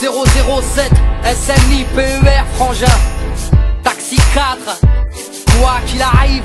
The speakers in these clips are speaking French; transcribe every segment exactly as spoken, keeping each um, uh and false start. zéro zéro sept, S N I P E R, frangin. Taxi quatre, quoi qu'il arrive,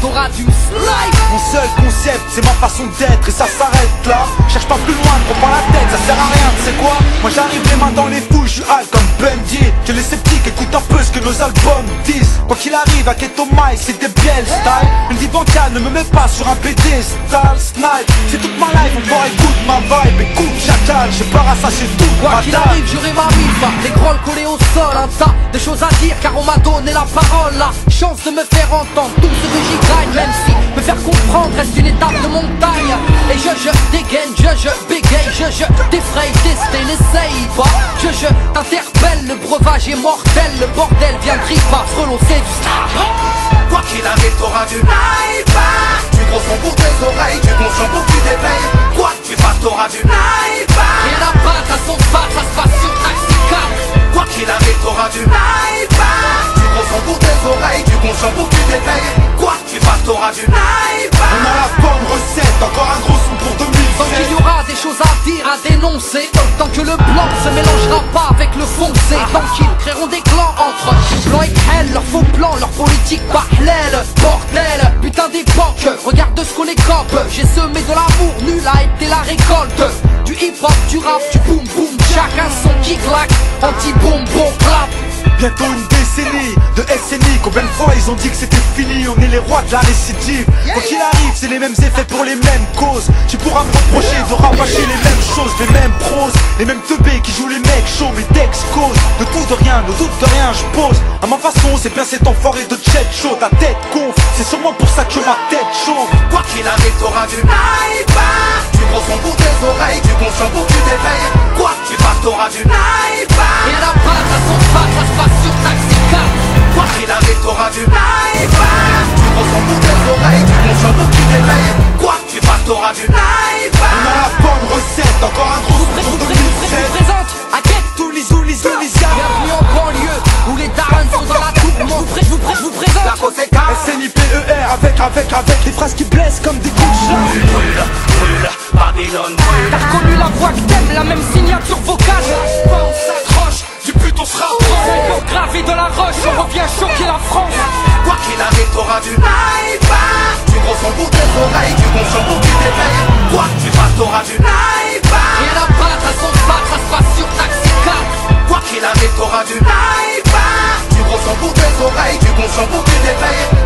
t'auras du slide. Mon seul concept, c'est ma façon d'être et ça s'arrête là. Cherche pas plus loin, prends pas la tête, ça sert à rien, tu sais quoi. Moi j'arrive les mains dans les fouilles, je suis hal comme Bundy. Que les sceptiques écoutent un peu ce que nos albums disent. Quoi qu'il arrive, à Keto Mike, c'est des bielles style. Une vie bancale ne me met pas sur un pédestal. Sniper, c'est toute ma life, encore écoute ma vibe. Écoute chacal, je pars à ça, j'ai tout. Quoi qu'il arrive, j'aurai ma vie, les grolles collées au sol. Un tas de choses à dire car on m'a donné la parole. La chance de me faire entendre, tout ce que j'y gagne. Même si me faire comprendre reste une étape de montagne. Et je, je dégaine, je, je bégaye, je, je défraye, tester, n'essaye pas. Je, je t'interpelle, le breuvage est mortel. Le bordel viendrait pas, frelon c'est du Sniper. Quoi qu'il arrive, t'auras du Sniper. Du gros son pour tes oreilles, du bon son pour que tu t'éveilles. Quoi qu'il passe, t'auras du Sniper. Et la patte à son pas, ça se passe sur Taxi quatre. Quoi qu'il arrive, t'auras du Sniper. Du gros son pour tes oreilles, du bon son pour que tu t'éveilles. Quoi qu'il passe, t'auras du Sniper. On a la bonne recette, encore un gros son pour deux mille. Tant qu'il y aura des choses à dire, à dénoncer. Tant que le blanc se mélangera pas avec le foncé. Tant qu'ils créeront des clans entre blanc et crêle. Leur faux plan, leur politique parallèle. Bordel, putain des banques, regarde ce qu'on écope. J'ai semé de l'amour, nul a été la récolte. Du hip-hop, du rap, du boom-boom. Chacun son qui claque, anti-boom, bon clap. Bientôt une décennie de S N I, combien de fois ils ont dit que c'était fini. On est les rois de la récidive. Quoi qu'il arrive, c'est les mêmes effets pour les mêmes causes. Tu pourras me reprocher de rabâcher les mêmes choses, les mêmes proses, les mêmes teubés qui jouent les mecs chauds. Mes textes causent de tout de rien, de doute de rien, je pose. À ma façon, c'est bien cet enfoiré de jet chaud. Ta tête gonfle, c'est sûrement pour ça que ma tête chauffe. Quoi qu'il arrive, t'auras du Sniper. Du gros son pour tes oreilles, du bon son pour que tu t'éveilles. Quoi qu'il passe, t'auras du Sniper. Et la patte à son pas, ça se passe sur Taxi quatre. Quoi qu'il arrive, t'auras du Sniper. Du gros son pour tes oreilles, du bon son pour que tu t'éveilles. Quoi qu'il passe, t'auras du Sniper. On a la bonne recette, encore un gros son pour deux mille sept. Je vous présente à Keto Mike. Bienvenue en banlieue où les darons sont dans la tourmente. Je vous présente, je vous présente la Coteca. S N I P E R, avec, avec, avec les phrases qui blessent comme des coups de chat. T'as reconnu la voix que t'aimes, la même signature vocale. On s'accroche, du but on se rapproche. C'est encore gravé dans la roche, on revient choquer la France. Quoi qu'il arrive, t'auras du Sniper. Du gros son pour tes oreilles, du bon son pour que tu t'éveilles. Quoi qu'il passe, t'auras du Sniper. Et la patte à son pas, ça se passe sur Taxi quatre. Quoi qu'il arrive, t'auras du Sniper. Du gros son pour tes oreilles, du bon son pour que tu t'éveilles.